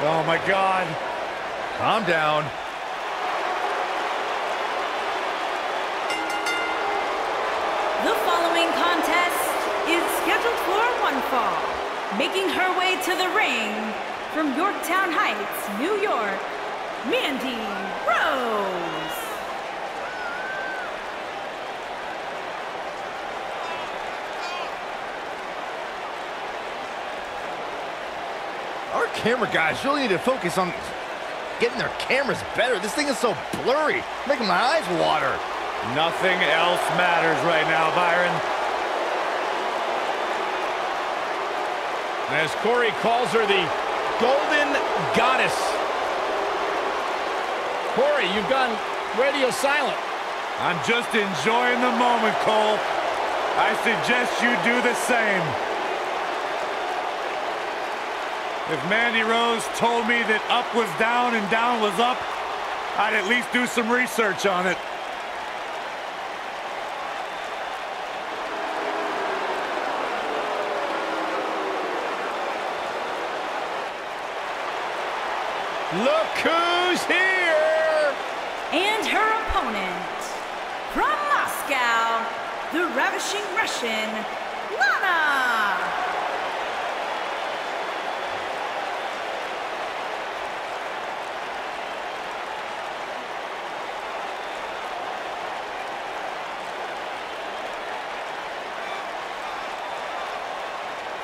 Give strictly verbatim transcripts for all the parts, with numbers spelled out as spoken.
Oh, my God. Calm down. The following contest is scheduled for one fall. Making her way to the ring from Yorktown Heights, New York, Mandy Rose. Our camera guys really need to focus on getting their cameras better. This thing is so blurry, making my eyes water. Nothing else matters right now, Byron. As Corey calls her the Golden Goddess. Corey, you've gone radio silent. I'm just enjoying the moment, Cole. I suggest you do the same. If Mandy Rose told me that up was down and down was up, I'd at least do some research on it. Look who's here! And her opponent, from Moscow, the ravishing Russian, Lana!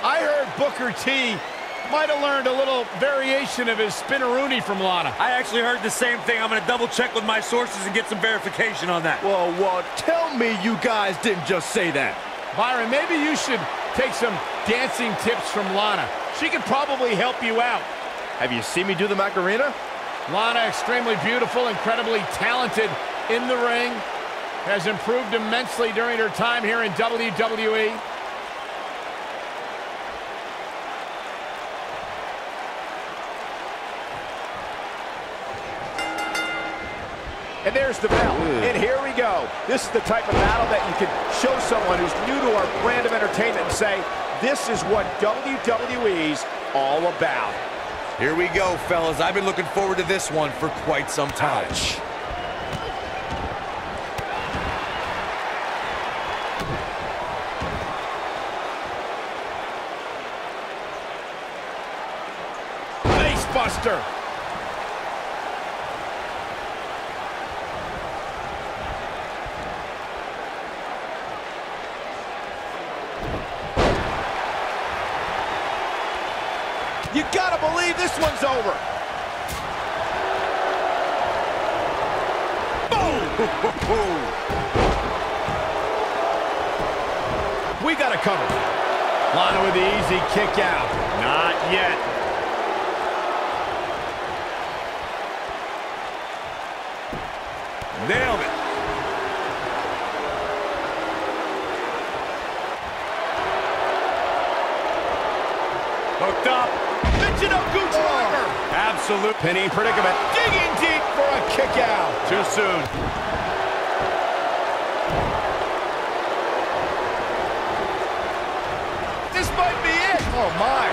I heard Booker T might have learned a little variation of his spinneroony from Lana. I actually heard the same thing. I'm going to double check with my sources and get some verification on that. Whoa, whoa, tell me you guys didn't just say that. Byron, maybe you should take some dancing tips from Lana. She could probably help you out. Have you seen me do the Macarena? Lana, extremely beautiful, incredibly talented in the ring, has improved immensely during her time here in W W E. And there's the bell. Ooh. And here we go. This is the type of battle that you can show someone who's new to our brand of entertainment and say, this is what W W E's all about. Here we go, fellas. I've been looking forward to this one for quite some time. Ouch. Face buster. You gotta believe this one's over. Boom! We got it covered. Lana with the easy kick out. Not yet. Nailed it. Hooked up. Oh, absolute penny predicament. Digging deep for a kick out. Too soon. This might be it. Oh, my.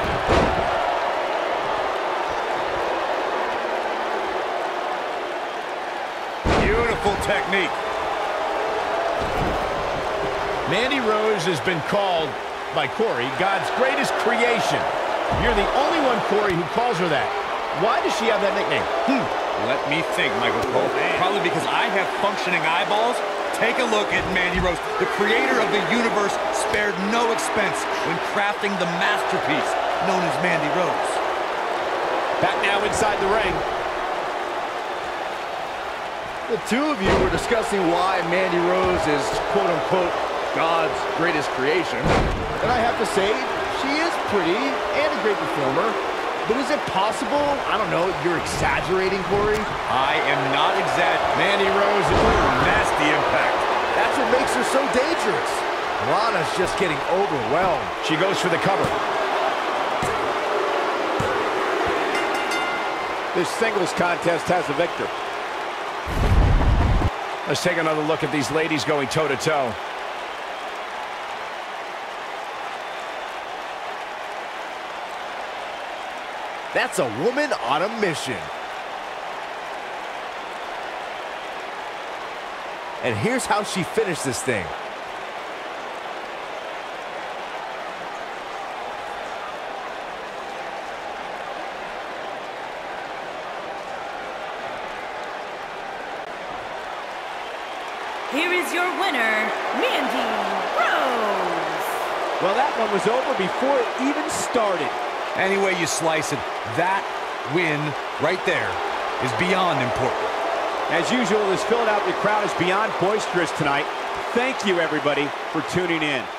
Beautiful technique. Mandy Rose has been called by Corey God's greatest creation. You're the only one, Corey, who calls her that. Why does she have that nickname? Hmm. Let me think, Michael Cole. Man. Probably because I have functioning eyeballs. Take a look at Mandy Rose. The creator of the universe spared no expense when crafting the masterpiece known as Mandy Rose. Back now inside the ring. The two of you were discussing why Mandy Rose is, quote-unquote, God's greatest creation. And I have to say, she is pretty and a great performer, but is it possible, I don't know, you're exaggerating, Corey? I am not exaggerating. Mandy Rose is a nasty impact. That's what makes her so dangerous. Lana's just getting overwhelmed. She goes for the cover. This singles contest has a victor. Let's take another look at these ladies going toe-to-toe. That's a woman on a mission. And here's how she finished this thing. Here is your winner, Mandy Rose. Well, that one was over before it even started. Any way you slice it, that win right there is beyond important. As usual, this Philadelphia crowd is beyond boisterous tonight. Thank you, everybody, for tuning in.